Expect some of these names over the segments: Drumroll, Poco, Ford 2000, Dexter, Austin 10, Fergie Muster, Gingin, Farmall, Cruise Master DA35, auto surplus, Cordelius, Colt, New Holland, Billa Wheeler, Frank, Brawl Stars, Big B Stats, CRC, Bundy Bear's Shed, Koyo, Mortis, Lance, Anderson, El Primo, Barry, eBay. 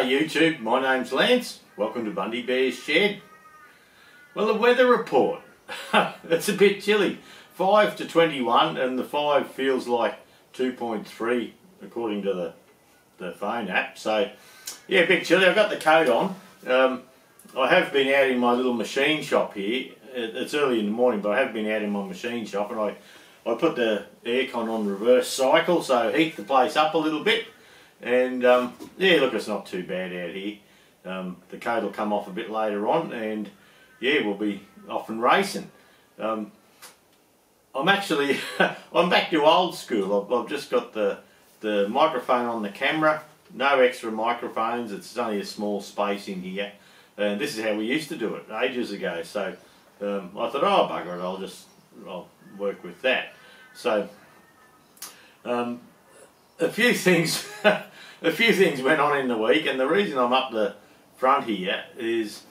G'day YouTube, my name's Lance, welcome to Bundy Bear's Shed. Well, the weather report, it's a bit chilly, 5 to 21 and the 5 feels like 2.3 according to the phone app, so yeah, a bit chilly. I've got the coat on. I have been out in my little machine shop here. It's early in the morning, but I have been out in my machine shop and I put the aircon on reverse cycle, so heat the place up a little bit. And yeah, look, it's not too bad out here. The coat will come off a bit later on and yeah, we'll be off and racing. I'm actually I'm back to old school. I've just got the microphone on the camera, no extra microphones. It's only a small space in here, and this is how we used to do it ages ago. So I thought, oh bugger it, I'll work with that. So a few things went on in the week, and the reason I'm up the front here is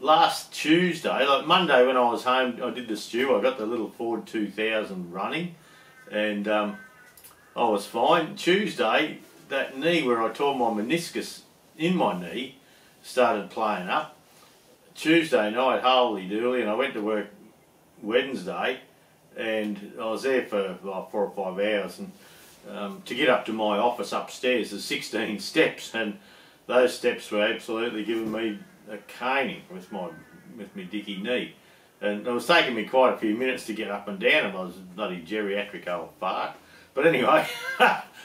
last Tuesday, like Monday when I was home, I did the stew. I got the little Ford 2000 running, and I was fine. Tuesday, that knee where I tore my meniscus in my knee started playing up. Tuesday night, holy dooly, and I went to work Wednesday, and I was there for like 4 or 5 hours, and to get up to my office upstairs, there's 16 steps, and those steps were absolutely giving me a caning with my dicky knee, and it was taking me quite a few minutes to get up and down, and I was a bloody geriatric old fart. But anyway, so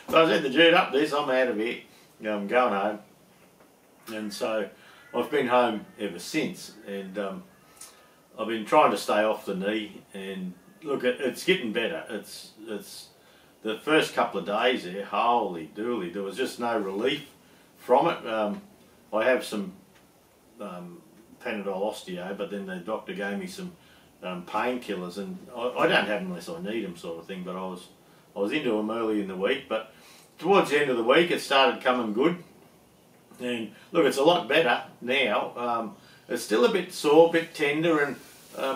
I said to Jude, up this, I'm out of here, I'm going home, and so I've been home ever since, and I've been trying to stay off the knee, and look, it's getting better. It's the first couple of days there, holy dooly, there was just no relief from it. I have some Panadol osteo, but then the doctor gave me some painkillers, and I don't have them unless I need them, sort of thing. But I was into them early in the week, but towards the end of the week it started coming good, and look, it's a lot better now. It's still a bit sore, a bit tender, and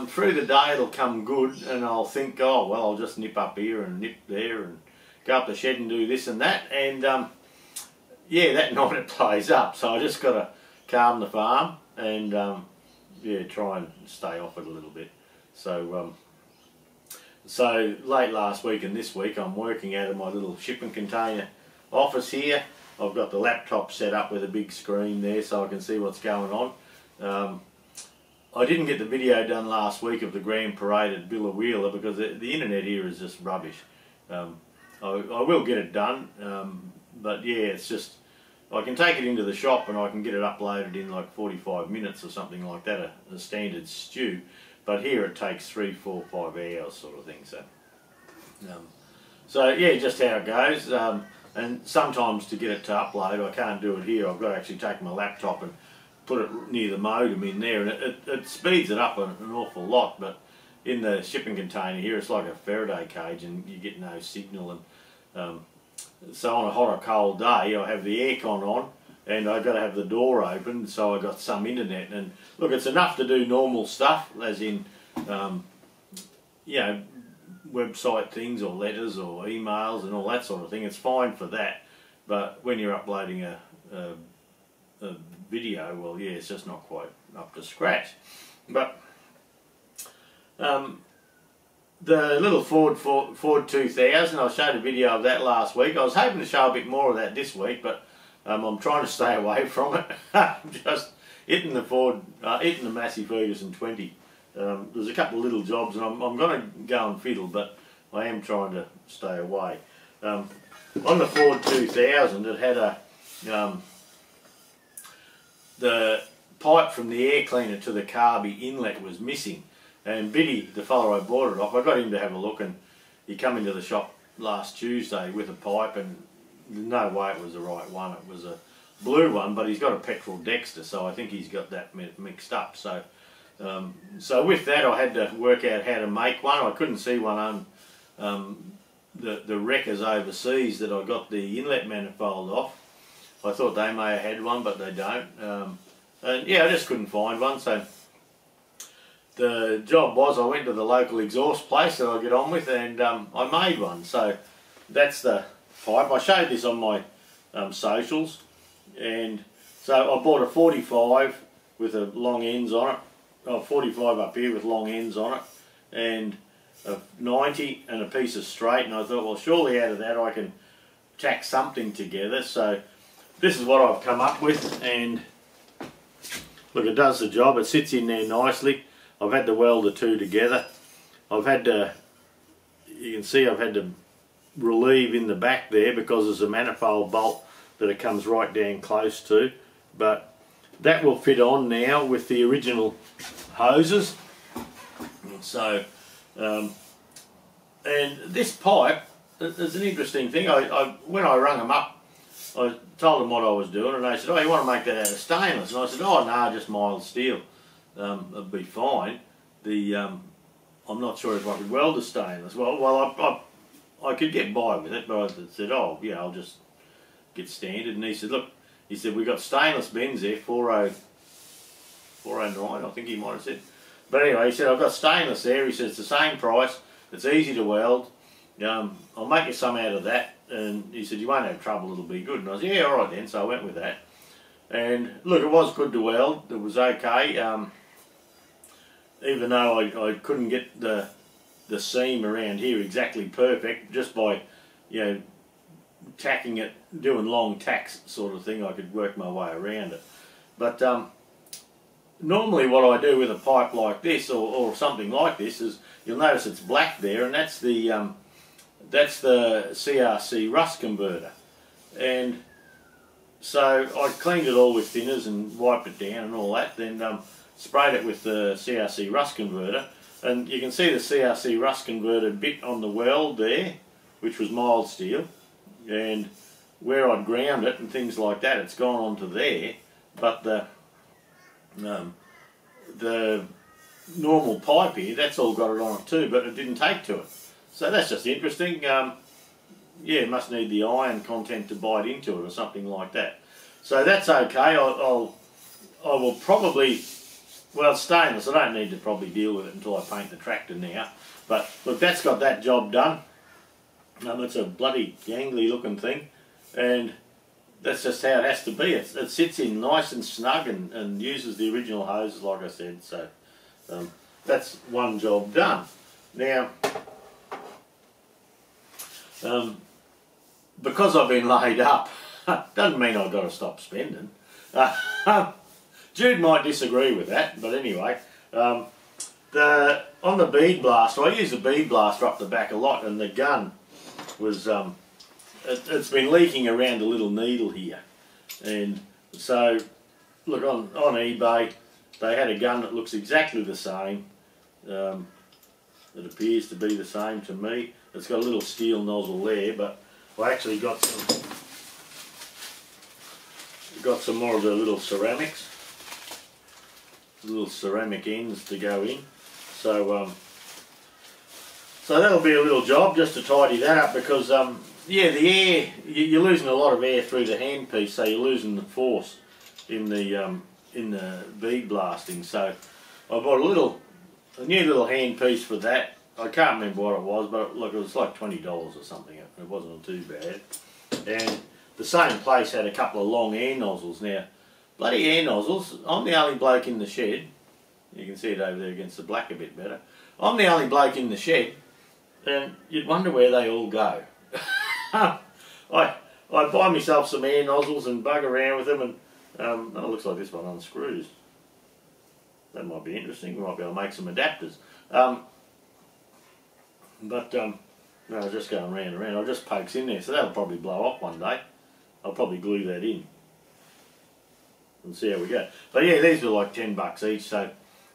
through the day it'll come good, and I'll think, oh well, I'll just nip up here and nip there and go up the shed and do this and that, and yeah, that night it plays up, so I just got to calm the farm and yeah, try and stay off it a little bit. So so late last week and this week I'm working out of my little shipping container office here. I've got the laptop set up with a big screen there so I can see what's going on. I didn't get the video done last week of the Grand Parade at Billa Wheeler because the internet here is just rubbish. I will get it done, but yeah, it's just, I can take it into the shop and I can get it uploaded in like 45 minutes or something like that, a standard stew, but here it takes 3, 4, 5 hours sort of thing. So, so yeah, just how it goes, and sometimes to get it to upload, I can't do it here. I've got to actually take my laptop and put it near the modem in there, and it speeds it up an awful lot, but in the shipping container here it's like a Faraday cage and you get no signal, and so on a hot or cold day I have the aircon on and I've got to have the door open so I got some internet, and look, it's enough to do normal stuff as in you know, website things or letters or emails and all that sort of thing. It's fine for that, but when you're uploading a video, well yeah, it's just not quite up to scratch. But the little Ford 2000, I showed a video of that last week. I was hoping to show a bit more of that this week, but I'm trying to stay away from it. I'm just hitting the Massey Ferguson 20. There's a couple of little jobs and I'm going to go and fiddle, but I am trying to stay away. On the Ford 2000 it had a the pipe from the air cleaner to the carby inlet was missing, and Biddy, the fellow I bought it off, I got him to have a look, and he come into the shop last Tuesday with a pipe, and no way it was the right one. It was a blue one, but he's got a petrol Dexter, so I think he's got that mixed up. So so with that I had to work out how to make one. I couldn't see one on the wreckers overseas that I got the inlet manifold off. I thought they may have had one, but they don't. And yeah, I just couldn't find one, so the job was I went to the local exhaust place that I get on with, and I made one. So that's the pipe. I showed this on my socials, and it's So I bought a 45 with a long ends on it, oh, 45 up here with long ends on it, and a 90 and a piece of straight, and I thought, well, surely out of that I can tack something together. So this is what I've come up with, and look, it does the job. It sits in there nicely. I've had to weld the two together. I've had to, you can see I've had to relieve in the back there because there's a manifold bolt that it comes right down close to, but that will fit on now with the original hoses. So and this pipe, it's an interesting thing. When I rung them up, I told them what I was doing, and they said, oh, you want to make that out of stainless? And I said, oh no, just mild steel, it'll be fine. The I'm not sure if I could weld the stainless. Well I could get by with it, but I said, oh yeah, I'll just get standard. And he said, look, he said, we've got stainless bins there, 409, I think he might have said. But anyway, he said, I've got stainless there. He said, it's the same price, it's easy to weld, I'll make you some out of that. And he said, you won't have trouble, it'll be good. And I said, yeah, alright then. So I went with that. And look, it was good to weld, it was okay. Even though I couldn't get the seam around here exactly perfect, just by, you know, tacking it, doing long tacks sort of thing, I could work my way around it. But normally what I do with a pipe like this, or something like this, is you'll notice it's black there, and that's the CRC rust converter. And so I cleaned it all with thinners and wiped it down and all that, then sprayed it with the CRC rust converter, and you can see the CRC rust converter bit on the weld there, which was mild steel, and where I'd ground it and things like that, it's gone onto there. But the normal pipe here, that's all got it on it too, but it didn't take to it. So that's just interesting. Yeah, it must need the iron content to bite into it or something like that. So that's okay. I will probably, well, stainless, I don't need to probably deal with it until I paint the tractor now. But look, that's got that job done. It's a bloody gangly looking thing, and that's just how it has to be. It sits in nice and snug, and uses the original hoses, like I said. So that's one job done. Now, because I've been laid up, doesn't mean I've got to stop spending. Jude might disagree with that, but anyway, on the bead blaster, I use the bead blaster up the back a lot, and the gun was, it's been leaking around a little needle here. And so, look, on eBay, they had a gun that looks exactly the same. It appears to be the same to me. It's got a little steel nozzle there, but I actually got some more of the little ceramics, little ceramic ends to go in. So so that'll be a little job just to tidy that up, because yeah, the air, you're losing a lot of air through the handpiece, so you're losing the force in the bead blasting. So I bought a new little handpiece for that. I can't remember what it was, but look, it was like $20 or something. It wasn't too bad. And the same place had a couple of long air nozzles. Now, bloody air nozzles, I'm the only bloke in the shed. You can see it over there against the black a bit better. I'm the only bloke in the shed, and you'd wonder where they all go. I buy myself some air nozzles and bug around with them, and oh, it looks like this one unscrews. That might be interesting. We might be able to make some adapters. No, just going round and round. I'll just pokes in there, so that'll probably blow up one day. I'll probably glue that in and see how we go. But yeah, these were like $10 each. So,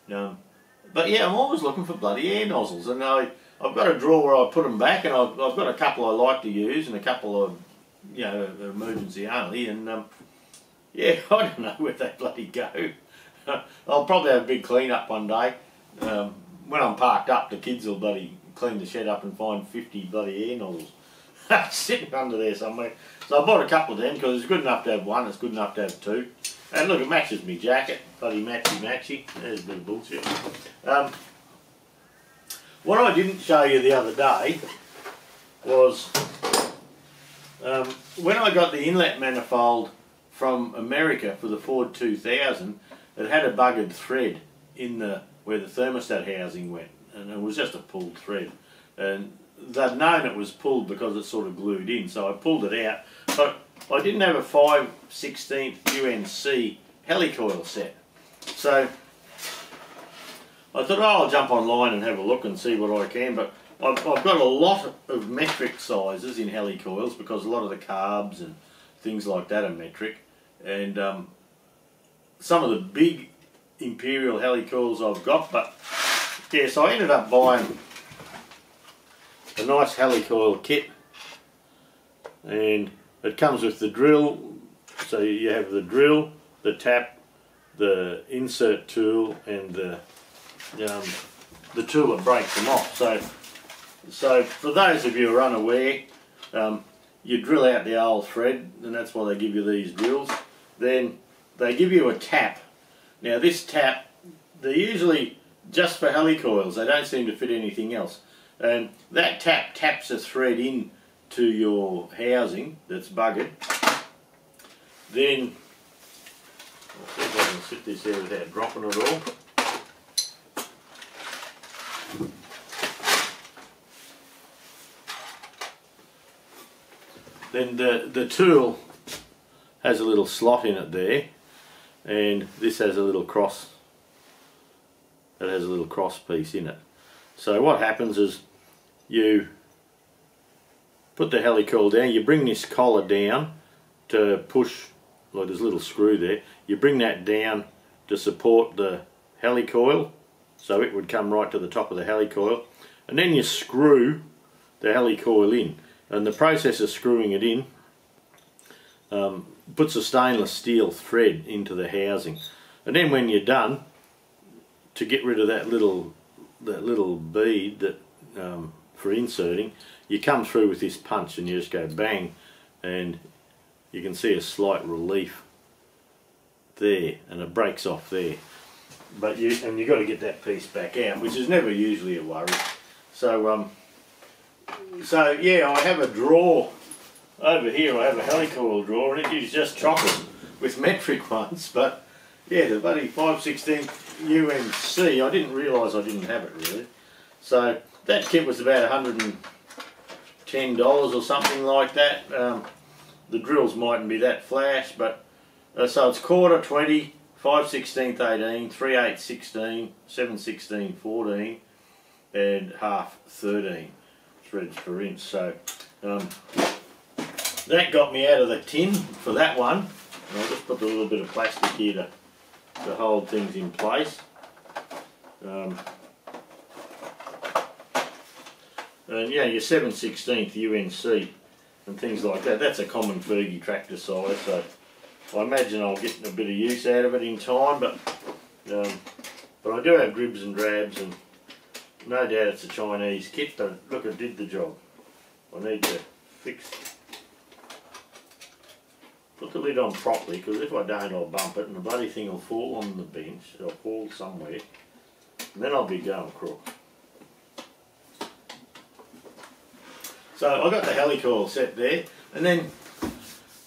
but yeah, I'm always looking for bloody air nozzles, and I've got a drawer where I put them back, and I've got a couple I like to use, and a couple of, you know, emergency only. And yeah, I don't know where they bloody go. I'll probably have a big clean up one day. When I'm parked up, the kids will bloody clean the shed up and find 50 bloody air nozzles sitting under there somewhere. So I bought a couple of them, because it's good enough to have one, it's good enough to have two. And look, it matches me jacket, bloody matchy-matchy. There's a bit of bullshit. What I didn't show you the other day was when I got the inlet manifold from America for the Ford 2000 that had a buggered thread in the where the thermostat housing went, and it was just a pulled thread, and they'd known it was pulled because it sort of glued in, so I pulled it out. But I didn't have a 5/16 UNC helicoil set, so I thought, oh, I'll jump online and have a look and see what I can. But I've got a lot of metric sizes in helicoils because a lot of the carbs and things like that are metric, and some of the big imperial helicoils I've got. But yeah, so I ended up buying a nice helicoil kit, and it comes with the drill, so you have the drill, the tap, the insert tool, and the tool that breaks them off. So for those of you who are unaware, you drill out the old thread, and that's why they give you these drills. Then they give you a tap. Now this tap, they're usually just for helicoils, they don't seem to fit anything else. And that tap taps a thread in to your housing that's buggered. Then, I'll see if I can sit this here without dropping it all. Then the tool has a little slot in it there, and this has a little cross, it has a little cross piece in it. So what happens is you put the helicoil down, you bring this collar down to push, like there's a little screw there, you bring that down to support the helicoil, so it would come right to the top of the helicoil, and then you screw the helicoil in. And the process of screwing it in puts a stainless steel thread into the housing. And then when you're done, to get rid of that little bead that for inserting, you come through with this punch and you just go bang, and you can see a slight relief there, and it breaks off there. But you've got to get that piece back out, which is never usually a worry. So yeah, I have a drawer over here, I have a helicoil drawer, and it is just chocolate with metric ones. But yeah, the bloody 5/16 UNC, I didn't realise I didn't have it really. So that kit was about $110 or something like that. The drills mightn't be that flash, but so it's 1/4 20, 5/16 18, 3/8 16, 7/16 14, and 1/2 13. Threads per inch. So that got me out of the tin for that one, and I'll just put a little bit of plastic here to hold things in place, and yeah, your 7/16 UNC and things like that, that's a common Fergie tractor size, so I imagine I'll get a bit of use out of it in time. But I do have dribs and drabs, and no doubt it's a Chinese kit, but look, it did the job. I need to put the lid on properly, because if I don't, I'll bump it and the bloody thing will fall on the bench, it'll fall somewhere, and then I'll be going crook. So I got the helicoil set there, and then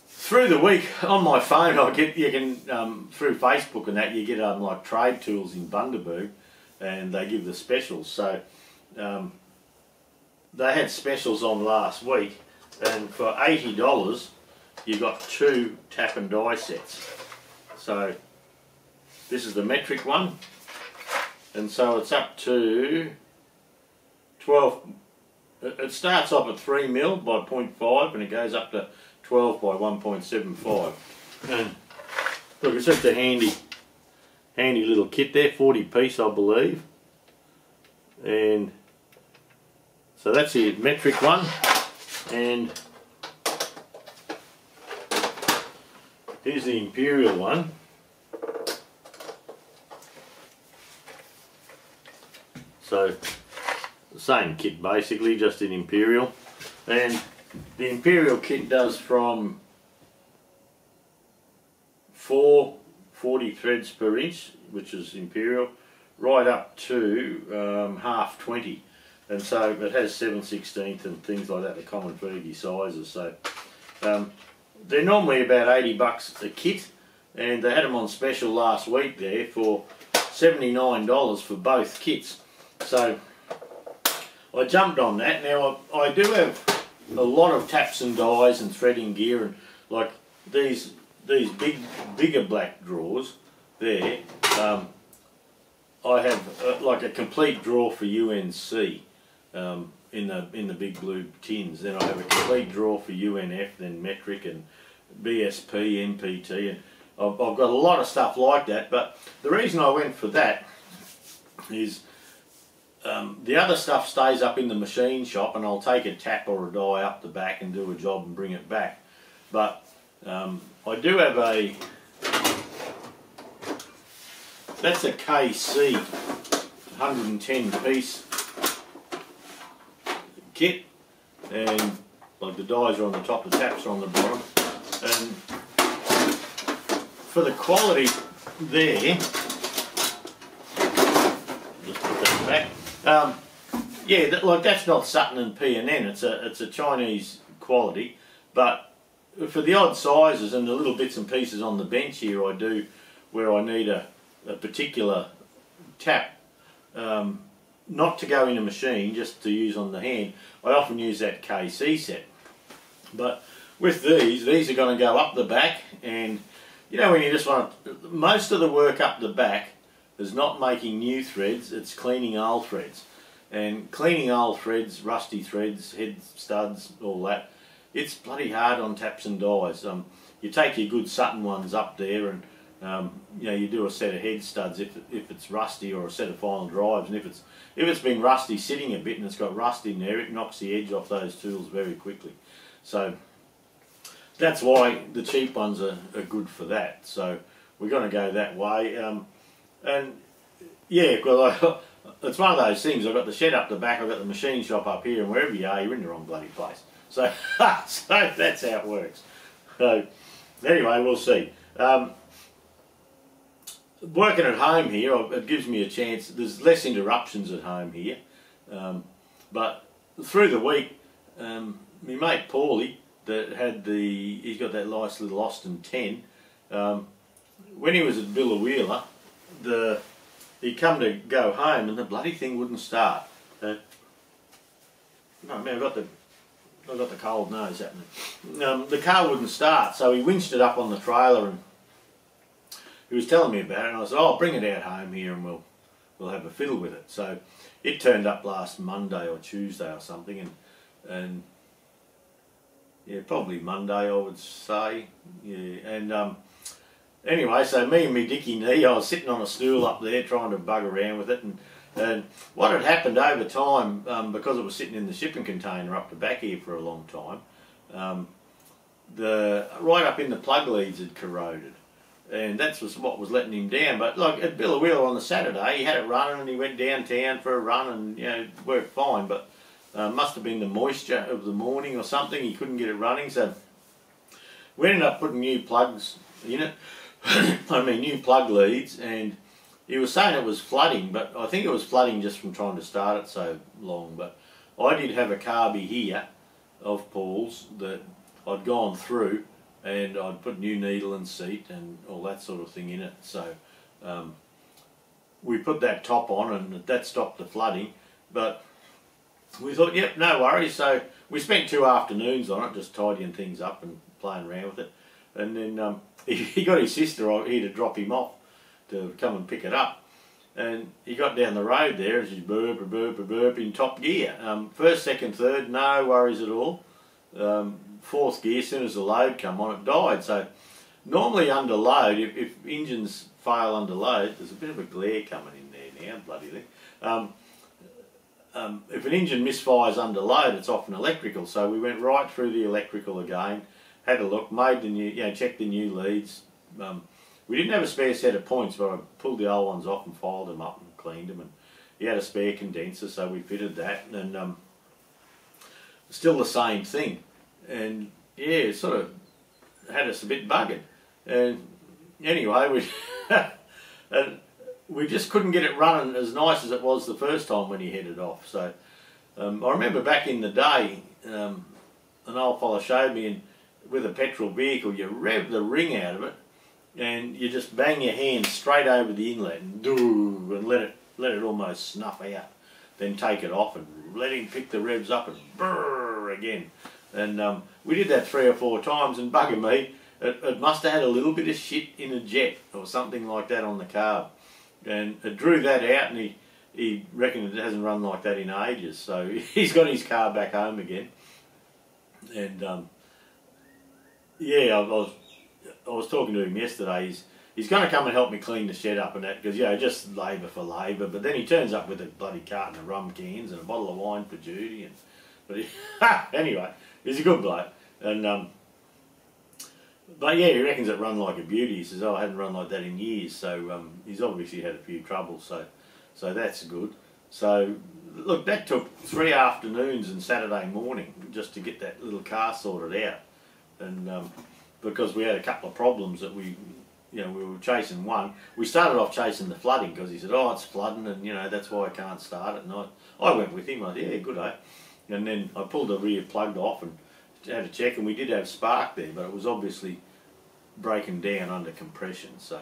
through the week on my phone I get, you can through Facebook and that, you get like trade tools in Bundaberg, and they give the specials. So they had specials on last week, and for $80 you got two tap and die sets. So this is the metric one, and so it's up to 12, it starts off at 3mm by 0.5 and it goes up to 12 by 1.75, and look, it's just a handy little kit there, 40 piece I believe. And so that's the metric one, and here's the imperial one. So the same kit basically, just in imperial, and the imperial kit does from 40 threads per inch, which is imperial, right up to 1/2 20, and so it has 7/16 and things like that, the common Fergie sizes. So They're normally about $80 a kit, and they had them on special last week there for $79 for both kits. So I jumped on that. Now I do have a lot of taps and dies and threading gear, and like these bigger black drawers there. I have like a complete drawer for UNC in the big blue tins. Then I have a complete drawer for UNF, then metric and BSP, MPT, and I've got a lot of stuff like that. But the reason I went for that is the other stuff stays up in the machine shop, and I'll take a tap or a die up the back and do a job and bring it back. But I do have a, that's a KC 110 piece kit, and like the dies are on the top, the taps are on the bottom, and for the quality there, just put that back. Yeah, like that's not Sutton and P&N, it's a Chinese quality, but for the odd sizes and the little bits and pieces on the bench here I do where I need a particular tap, not to go in a machine, just to use on the hand, I often use that KC set. But with these are going to go up the back, and you know when you just want to, most of the work up the back is not making new threads, it's cleaning old threads. And cleaning old threads, rusty threads, head studs, all that, it's bloody hard on taps and dies. You take your good Sutton ones up there, and you know, you do a set of head studs if it's rusty, or a set of final drives, and if it's been rusty sitting a bit and it's got rust in there, it knocks the edge off those tools very quickly. So that's why the cheap ones are good for that. So we're going to go that way, and yeah, well, it's one of those things. I've got the shed up the back, I've got the machine shop up here, and wherever you are, you're in the wrong bloody place. So so that's how it works. So anyway, we'll see. Working at home here, it gives me a chance, there's less interruptions at home here, but through the week, my mate Paulie, that had the, he's got that nice little Austin 10, when he was at Billa Wheeler, he'd come to go home and the bloody thing wouldn't start. No man, I've got the cold nose happening. The car wouldn't start, so he winched it up on the trailer, and he was telling me about it, and I said, oh, I'll bring it out home here and we'll have a fiddle with it. So it turned up last Monday or Tuesday or something, and yeah, probably Monday I would say. Yeah, and anyway, so me and my dicky knee, I was sitting on a stool up there trying to bug around with it, and what had happened over time, because it was sitting in the shipping container up the back here for a long time, right up in the plug leads had corroded. And that's what was letting him down. But like at Billa Wheeler on the Saturday, he had it running and he went downtown for a run, and you know, worked fine. But must have been the moisture of the morning or something. He couldn't get it running, so we ended up putting new plugs in it. I mean, new plug leads. And he was saying it was flooding, but I think it was flooding just from trying to start it so long. But I did have a carby here of Paul's that I'd gone through, and I'd put new needle and seat and all that sort of thing in it. So we put that top on, and that stopped the flooding. But we thought, yep, no worries. So we spent 2 afternoons on it, just tidying things up and playing around with it. And then he got his sister here to drop him off to come and pick it up. And he got down the road there, and she's burp, burp, burp, burp in top gear. First, second, third, no worries at all. Fourth gear, as soon as the load come on, it died. So normally under load, if engines fail under load, there's a bit of a glare coming in there now, bloody thing. If an engine misfires under load, it's often electrical. So we went right through the electrical again, had a look, made the new, you know, checked the new leads. We didn't have a spare set of points, but I pulled the old ones off and filed them up and cleaned them. And he had a spare condenser, so we fitted that, and still the same thing. And yeah, it sort of had us a bit buggered. And anyway, we just couldn't get it running as nice as it was the first time when he headed off. So I remember back in the day, an old fella showed me, and with a petrol vehicle, you rev the ring out of it and you just bang your hand straight over the inlet and do, and let it almost snuff out. Then take it off and let him pick the revs up and brrr again. And we did that 3 or 4 times, and bugger me, it must have had a little bit of shit in a jet or something like that on the carb. And it drew that out, and he reckoned it hasn't run like that in ages. So he's got his car back home again. And yeah, I was talking to him yesterday. He's going to come and help me clean the shed up and that, because, you know, just labour for labour. But then he turns up with a bloody carton of rum cans and a bottle of wine for Judy. And, but he, anyway, he's a good bloke. And, but yeah, he reckons it run like a beauty. He says, oh, I hadn't run like that in years. So he's obviously had a few troubles. So that's good. So, look, that took 3 afternoons and Saturday morning just to get that little car sorted out. And because we had a couple of problems that we... You know, we were chasing one. We started off chasing the flooding because he said, oh, it's flooding and, you know, that's why I can't start it. And I went with him. I said, yeah, good, eh? And then I pulled the rear plug off and had a check, and we did have spark there, but it was obviously breaking down under compression. So,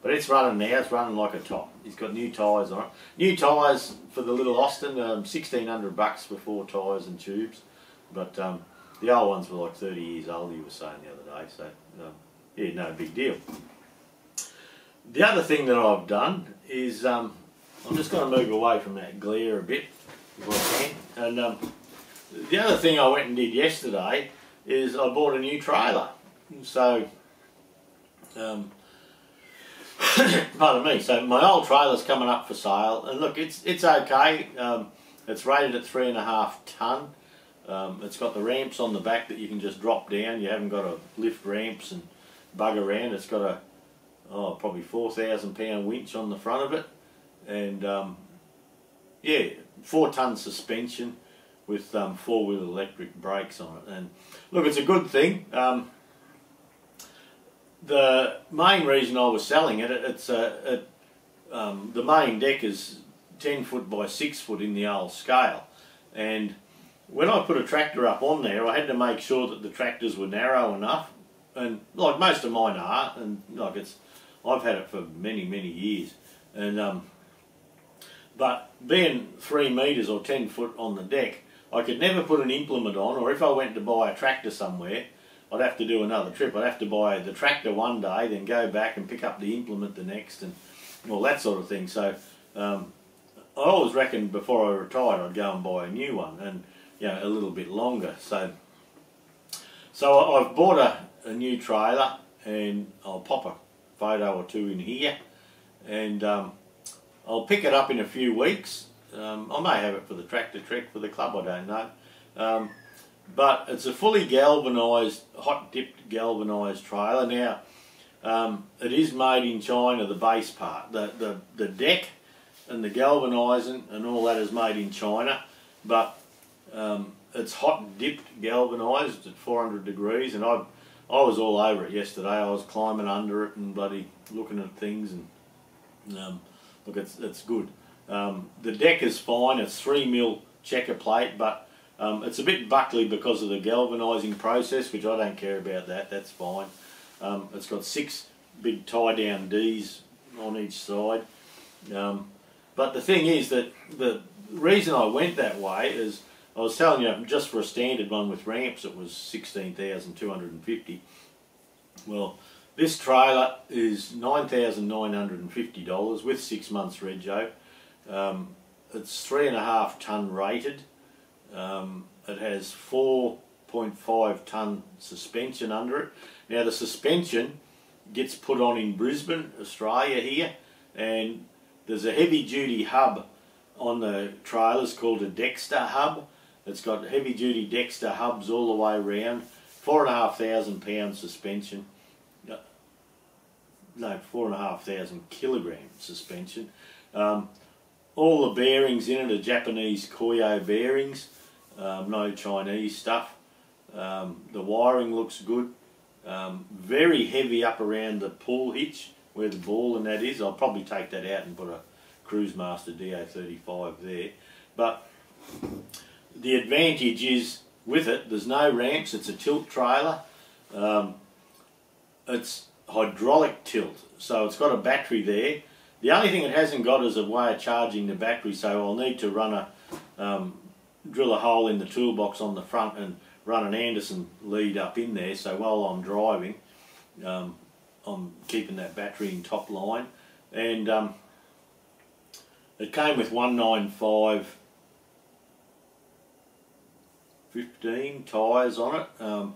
but it's running now. It's running like a top. He's got new tyres on it. New tyres for the little Austin, $1,600 for 4 tyres and tubes. But the old ones were like 30 years old, he was saying the other day. So, yeah, no big deal. The other thing that I've done is, I'm just going to move away from that glare a bit, if I can. And the other thing I went and did yesterday is I bought a new trailer. So, pardon me, so my old trailer's coming up for sale, and look, it's okay. It's rated at 3.5 ton. It's got the ramps on the back that you can just drop down. You haven't got to lift ramps and bug around. It's got a probably 4,000 pound winch on the front of it, and yeah, 4-ton suspension with 4-wheel electric brakes on it. And look, it's a good thing. The main reason I was selling it, the main deck is 10 foot by 6 foot in the old scale, and when I put a tractor up on there, I had to make sure that the tractors were narrow enough, and like most of mine are, and like it's. I've had it for many, many years, and but being 3 metres or 10 foot on the deck, I could never put an implement on, or if I went to buy a tractor somewhere, I'd have to do another trip. I'd have to buy the tractor one day, then go back and pick up the implement the next, and all that sort of thing. So I always reckoned before I retired, I'd go and buy a new one, and you know, a little bit longer. So I've bought a new trailer, and I'll pop a photo or two in here, and I'll pick it up in a few weeks. I may have it for the tractor trek for the club, I don't know, but it's a fully galvanised, hot dipped galvanised trailer. Now it is made in China, the base part, the deck and the galvanising and all that is made in China, but it's hot dipped galvanised at 400 degrees, and I was all over it yesterday. I was climbing under it and bloody looking at things, and look, it's good. The deck is fine. It's 3mm checker plate, but it's a bit buckly because of the galvanising process, which I don't care about that. That's fine. It's got 6 big tie-down Ds on each side. But the thing is that the reason I went that way is, I was telling you, just for a standard one with ramps, it was $16,250. Well, this trailer is $9,950 with 6 months rego. It's 3.5 ton rated. It has 4.5 ton suspension under it. Now the suspension gets put on in Brisbane, Australia here, and there's a heavy duty hub on the trailers called a Dexter hub. It's got heavy duty Dexter hubs all the way around. 4,500 pound suspension. No, 4,500 kilogram suspension. All the bearings in it are Japanese Koyo bearings. No Chinese stuff. The wiring looks good. Very heavy up around the pull hitch where the ball and that is. I'll probably take that out and put a Cruise Master DA35 there. But the advantage is with it, there's no ramps. It's a tilt trailer. It's hydraulic tilt, so it's got a battery there. The only thing it hasn't got is a way of charging the battery, so I'll need to run a drill a hole in the toolbox on the front and run an Anderson lead up in there, so while I'm driving I'm keeping that battery in top line. And it came with 195/15 tyres on it, and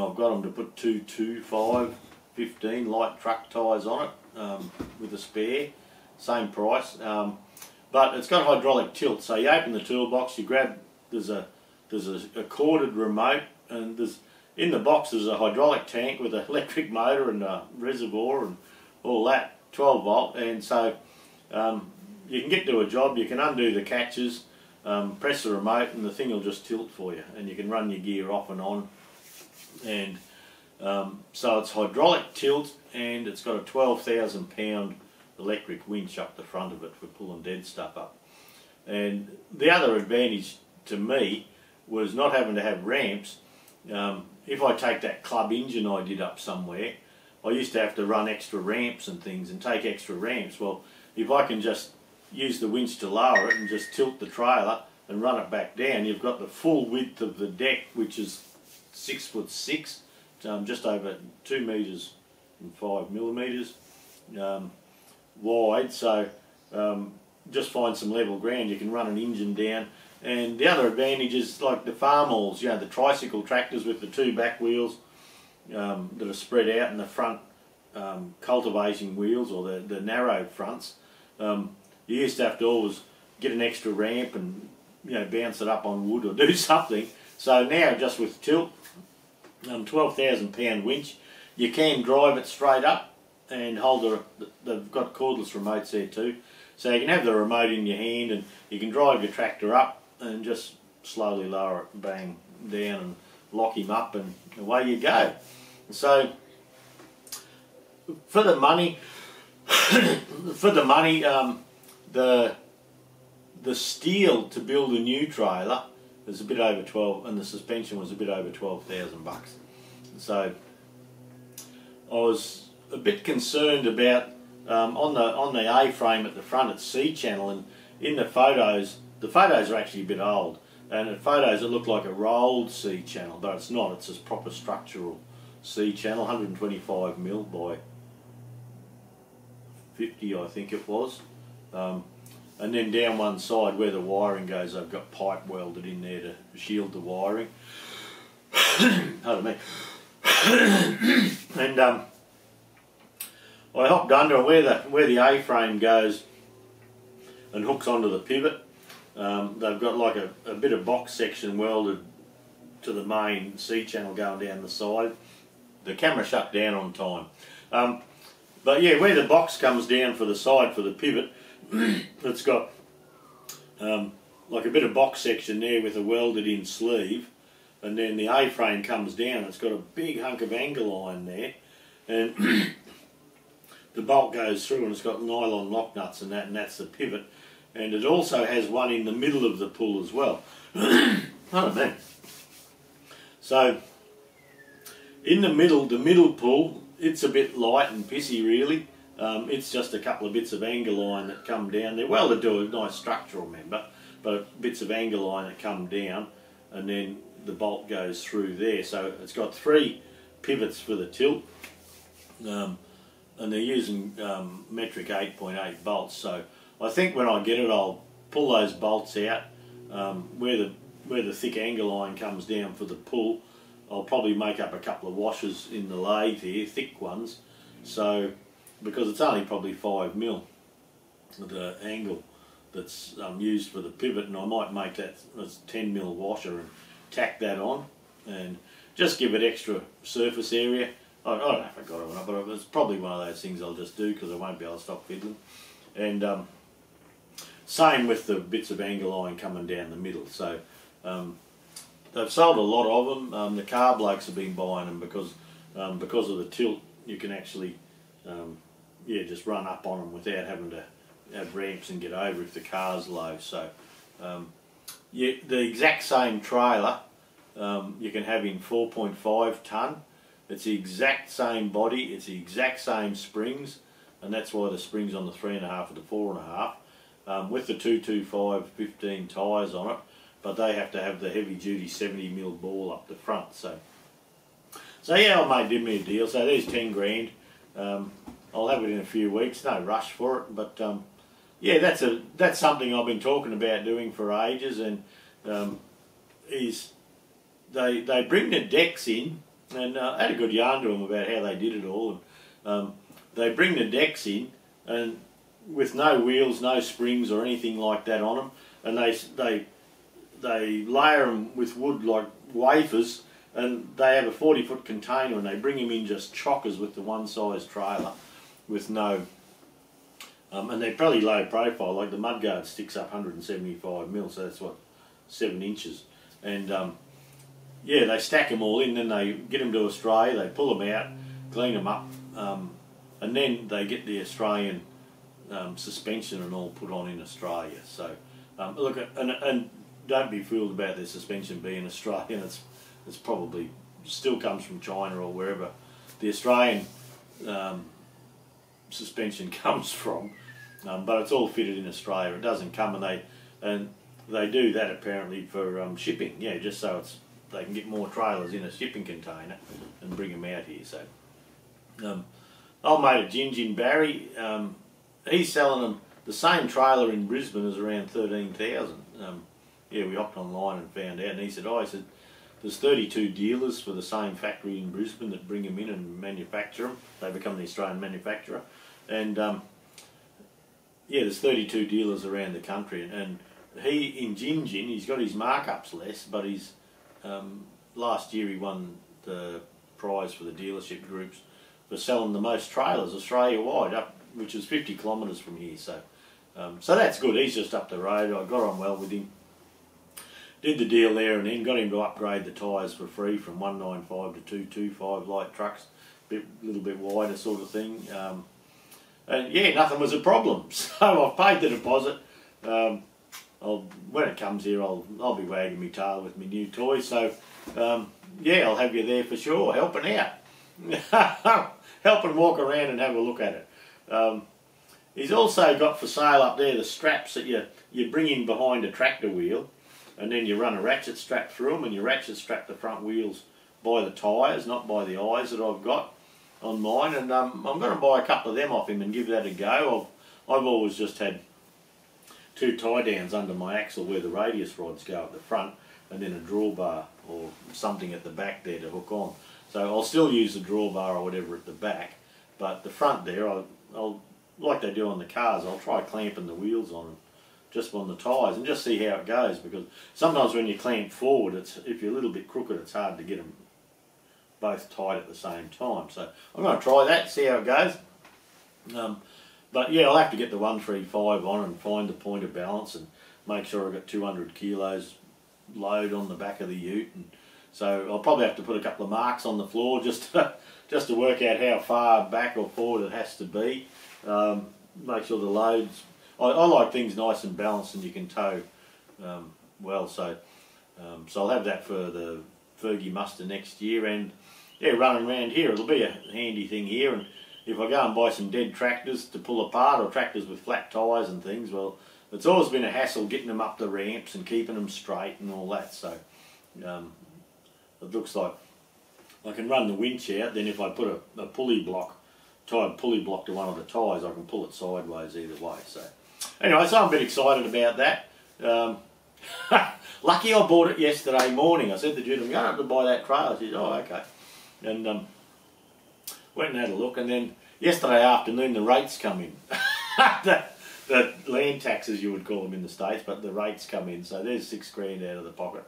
I've got them to put 225/15 light truck tyres on it with a spare, same price. But it's got a hydraulic tilt, so you open the toolbox, you grab, there's a corded remote, and there's, in the box there's a hydraulic tank with an electric motor and a reservoir and all that, 12 volt, and so you can get to a job, you can undo the catches, press the remote and the thing will just tilt for you, and you can run your gear off and on. And so it's hydraulic tilt, and it's got a 12,000 pound electric winch up the front of it for pulling dead stuff up. And the other advantage to me was not having to have ramps. If I take that club engine I did up somewhere, I used to have to run extra ramps and things and take extra ramps. Well, if I can just use the winch to lower it and just tilt the trailer and run it back down, you've got the full width of the deck, which is 6'6", just over 2 meters and 5 millimeters wide. So just find some level ground, you can run an engine down. And the other advantage is like the Farmalls, you know, the tricycle tractors with the 2 back wheels that are spread out, and the front cultivating wheels, or the narrow fronts. You used to have to always get an extra ramp and, you know, bounce it up on wood or do something. So now, just with tilt, 12,000 pound winch, you can drive it straight up and hold the, they've got cordless remotes there too. So you can have the remote in your hand and you can drive your tractor up and just slowly lower it, bang, down, and lock him up, and away you go. So for the money, the steel to build a new trailer is a bit over 12, and the suspension was a bit over 12,000 bucks. So I was a bit concerned about on the A-frame at the front, it's C-channel, and in the photos are actually a bit old, and in photos it looked like a rolled C-channel, but it's not. It's a proper structural C-channel, 125 mil by 50, I think it was. And then down one side where the wiring goes, I've got pipe welded in there to shield the wiring. Pardon me. And I hopped under where the A-frame goes and hooks onto the pivot. They've got like a bit of box section welded to the main C-channel going down the side. The camera shut down on time. But yeah, where the box comes down for the side for the pivot, it's got like a bit of box section there with a welded in sleeve, and then the A-frame comes down, it's got a big hunk of angle line there, and the bolt goes through, and it's got nylon lock nuts and that, and that's the pivot. And it also has one in the middle of the pull as well. Pardon me. So in the middle pull, it's a bit light and pissy really. It's just a couple of bits of angle line that come down there. Well, they do a nice structural member, but bits of angle line that come down, and then the bolt goes through there. So it's got 3 pivots for the tilt, and they're using metric 8.8 volts. So I think when I get it, I'll pull those bolts out where the thick angle line comes down for the pull. I'll probably make up a couple of washers in the lathe here, thick ones. So, because it's only probably 5 mil, the angle that's used for the pivot, and I might make that as 10 mil washer and tack that on, and just give it extra surface area. I don't know if I got it or not, but it's probably one of those things I'll just do because I won't be able to stop fiddling. And same with the bits of angle line coming down the middle. So they've sold a lot of them. The car blokes have been buying them because of the tilt, you can actually yeah, just run up on them without having to have ramps and get over if the car's low. So yeah, the exact same trailer you can have in 4.5 tonne. It's the exact same body, it's the exact same springs, and that's why the springs on the 3.5 or the 4.5 with the 225 15 tyres on it, but they have to have the heavy duty 70mm ball up the front. So yeah, old mate did me a deal, so there's 10 grand. I'll have it in a few weeks, no rush for it, but yeah, that's something I've been talking about doing for ages, and is they bring the decks in, and I had a good yarn to them about how they did it all. And, they bring the decks in, and with no wheels, no springs or anything like that on them, and they layer them with wood like wafers, and they have a 40-foot container, and they bring them in just chockers with the one-size trailer, with no, and they're probably low profile. Like the mudguard sticks up 175mm, so that's what, 7 inches, and yeah, they stack them all in, then they get them to Australia, they pull them out, clean them up, and then they get the Australian suspension and all put on in Australia. So look, and don't be fooled about their suspension being Australian. It's probably still comes from China or wherever the Australian suspension comes from, but it's all fitted in Australia. It doesn't come, and they do that apparently for shipping. Yeah, just so they can get more trailers in a shipping container and bring them out here. So, old mate at Gingin, Barry, he's selling them the same trailer in Brisbane as around 13,000. Yeah, we hopped online and found out, and he said, I said, there's 32 dealers for the same factory in Brisbane that bring them in and manufacture them. They become the Australian manufacturer, and yeah, there's 32 dealers around the country, and he in Gingin, he's got his markups less, but he's last year he won the prize for the dealership groups for selling the most trailers Australia wide, up which is 50 kilometres from here. So, so that's good. He's just up the road. I got on well with him. Did the deal there, and then got him to upgrade the tyres for free from 195 to 225 light trucks, a little bit wider sort of thing. And yeah, nothing was a problem. So I've paid the deposit. When it comes here, I'll be wagging my tail with my new toy. So yeah, I'll have you there for sure, helping out, helping walk around and have a look at it. He's also got for sale up there the straps that you bring in behind a tractor wheel, and then you run a ratchet strap through them, and you ratchet strap the front wheels by the tyres, not by the eyes that I've got on mine. And I'm going to buy a couple of them off him and give that a go. I've always just had two tie downs under my axle where the radius rods go at the front, and then a drawbar or something at the back there to hook on. So I'll still use the drawbar or whatever at the back, but the front there, I'll like they do on the cars, I'll try clamping the wheels on them, just on the tyres, and just see how it goes, because sometimes when you clamp forward, if you're a little bit crooked, it's hard to get them both tight at the same time. So I'm going to try that, see how it goes. But yeah, I'll have to get the 135 on and find the point of balance and make sure I've got 200 kilos load on the back of the ute. And so I'll probably have to put a couple of marks on the floor just to work out how far back or forward it has to be. Make sure the load's... I like things nice and balanced, and you can tow well, so I'll have that for the Fergie Muster next year, and yeah, running around here, it'll be a handy thing here, and if I go and buy some dead tractors to pull apart, or tractors with flat tyres and things, well, it's always been a hassle getting them up the ramps and keeping them straight and all that, so it looks like I can run the winch out, then if I put a pulley block, tied pulley block to one of the tyres, I can pull it sideways either way, so... Anyway, so I'm a bit excited about that. Lucky I bought it yesterday morning. I said to Judy, I'm going to buy that trailer. She said, oh, okay. And went and had a look. And then yesterday afternoon, the rates come in. the land taxes, you would call them in the States, but the rates come in. So there's 6 grand out of the pocket.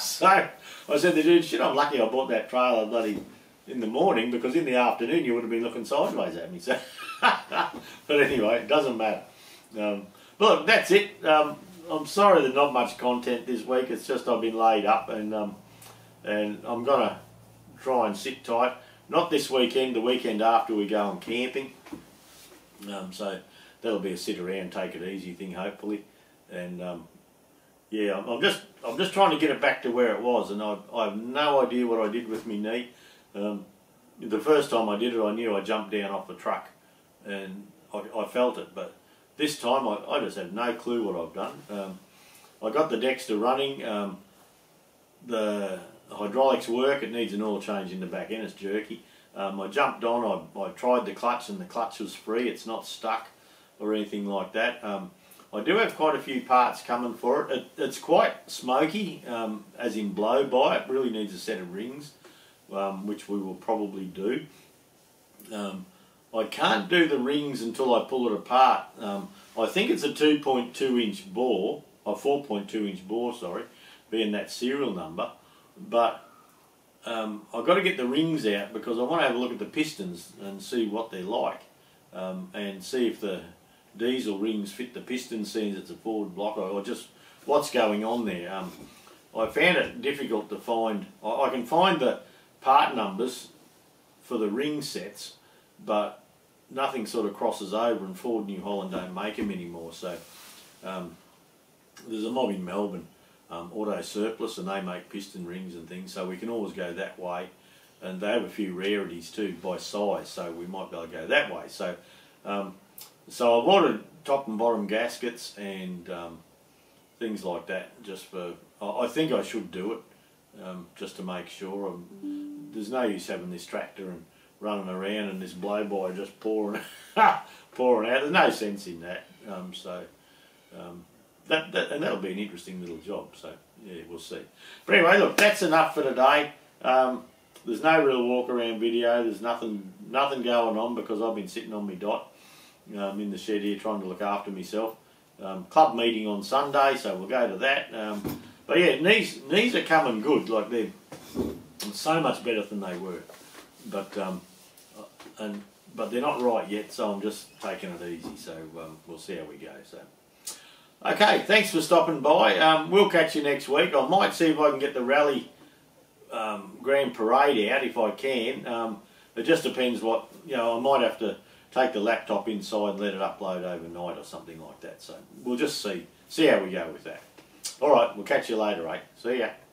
So I said to Judy, shit, I'm lucky I bought that trailer bloody in the morning, because in the afternoon, you would have been looking sideways at me. So, but anyway, it doesn't matter. But look, that's it. I'm sorry there's not much content this week. It's just I've been laid up, and I'm going to try and sit tight. Not this weekend, the weekend after we go on camping. So that'll be a sit around, take it easy thing, hopefully. And yeah, I'm just trying to get it back to where it was, and I have no idea what I did with my knee. The first time I did it, I knew I jumped down off the truck and I felt it, but this time I just have no clue what I've done. I got the Dexter running, the hydraulics work, it needs an oil change in the back end, it's jerky. I jumped on, I tried the clutch and the clutch was free, it's not stuck or anything like that. I do have quite a few parts coming for it. It's quite smoky, as in blow by, it really needs a set of rings, which we will probably do. I can't do the rings until I pull it apart. I think it's a 2.2 inch bore, a 4.2 inch bore, sorry, being that serial number, but I've got to get the rings out because I want to have a look at the pistons and see what they're like, and see if the diesel rings fit the piston, since it's a Ford block, or just what's going on there. I found it difficult to find. I can find the part numbers for the ring sets, but nothing sort of crosses over, and Ford New Holland don't make them anymore. So there's a mob in Melbourne, Auto Surplus, and they make piston rings and things, so we can always go that way, and they have a few rarities too by size, so we might be able to go that way. So so I wanted top and bottom gaskets and things like that, just for, I think I should do it, just to make sure. There's no use having this tractor and running around and this blow-by just pouring out. There's no sense in that. And that'll be an interesting little job, so yeah, we'll see. But anyway, look, that's enough for today. There's no real walk-around video. There's nothing going on because I've been sitting on my dot in the shed here trying to look after myself. Club meeting on Sunday, so we'll go to that. But yeah, knees are coming good. Like, they're so much better than they were. But they're not right yet, so I'm just taking it easy. So we'll see how we go. So. Okay, thanks for stopping by. We'll catch you next week. I might see if I can get the rally grand parade out if I can. It just depends what, you know, I might have to take the laptop inside and let it upload overnight or something like that. So we'll just see how we go with that. All right, we'll catch you later, eh? See ya.